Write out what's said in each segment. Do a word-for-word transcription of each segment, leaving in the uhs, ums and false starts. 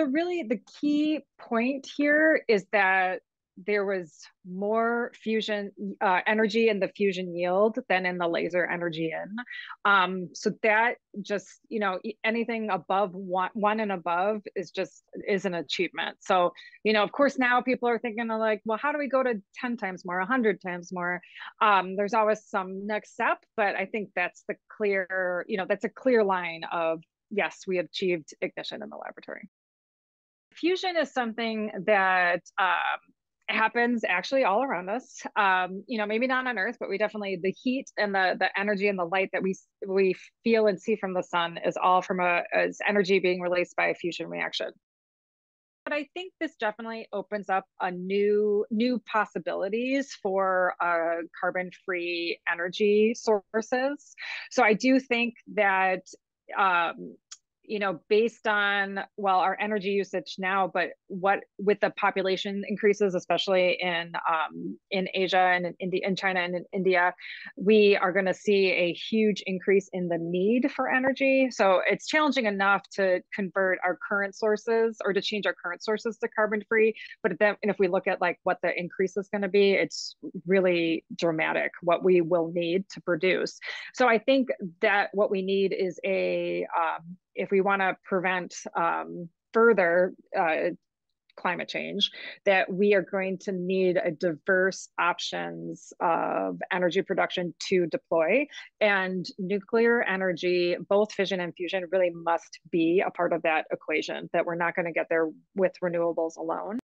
So really the key point here is that there was more fusion uh, energy in the fusion yield than in the laser energy in. Um, so that just, you know, anything above one, one and above is just, is an achievement. So, you know, of course now people are thinking of like, well, how do we go to ten times more, one hundred times more? Um, there's always some next step, but I think that's the clear, you know, that's a clear line of, yes, we achieved ignition in the laboratory. Fusion is something that um, happens actually all around us. Um, you know, maybe not on Earth, but we definitely, the heat and the the energy and the light that we we feel and see from the sun is all from a is energy being released by a fusion reaction. But I think this definitely opens up a new new possibilities for uh, carbon-free energy sources. So I do think that. Um, you know, based on, well, our energy usage now, but what with the population increases, especially in um, in Asia and in India, in China and in India, we are going to see a huge increase in the need for energy. So it's challenging enough to convert our current sources or to change our current sources to carbon-free. But then, and if we look at like what the increase is going to be, it's really dramatic what we will need to produce. So I think that what we need is a um, if we want to prevent um, further uh, climate change, that we are going to need a diverse options of energy production to deploy. And nuclear energy, both fission and fusion, really must be a part of that equation, that we're not going to get there with renewables alone.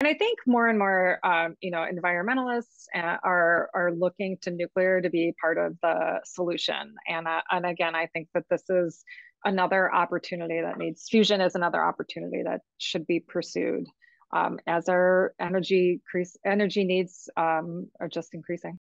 And I think more and more, um, you know, environmentalists uh, are are looking to nuclear to be part of the solution. And uh, and again, I think that this is another opportunity that needs fusion is another opportunity that should be pursued um, as our energy increase, energy needs um, are just increasing.